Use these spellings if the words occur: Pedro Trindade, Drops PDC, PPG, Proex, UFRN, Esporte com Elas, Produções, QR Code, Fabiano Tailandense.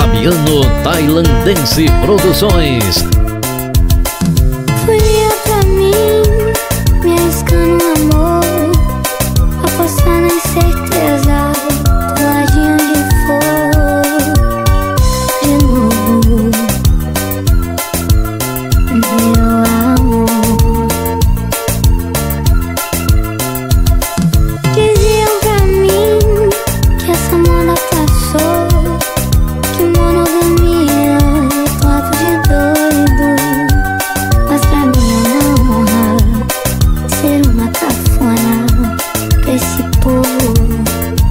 Fabiano Tailandense Produções. Olha pra mim, me arriscando no amor, apostar na incerteza, do ladinho onde for, de novo, meu amor. Diziam pra mim que essa moda passou. Ser uma cafona pra esse povo.